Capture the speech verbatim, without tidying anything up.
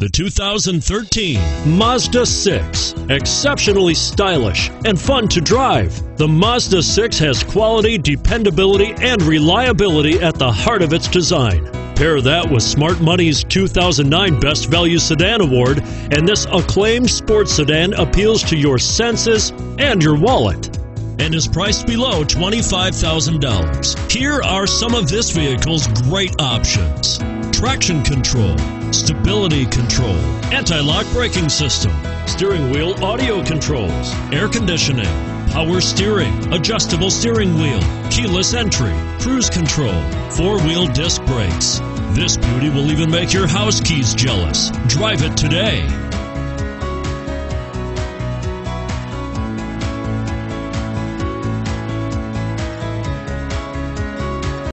The two thousand thirteen Mazda six. Exceptionally stylish and fun to drive, the Mazda six has quality, dependability, and reliability at the heart of its design. Pair that with Smart Money's two thousand nine Best Value Sedan Award, and this acclaimed sports sedan appeals to your senses and your wallet, and is priced below twenty-five thousand dollars. Here are some of this vehicle's great options: traction control, stability control, anti-lock braking system, steering wheel audio controls, air conditioning, power steering, adjustable steering wheel, keyless entry, cruise control, four-wheel disc brakes. This beauty will even make your house keys jealous. Drive it today.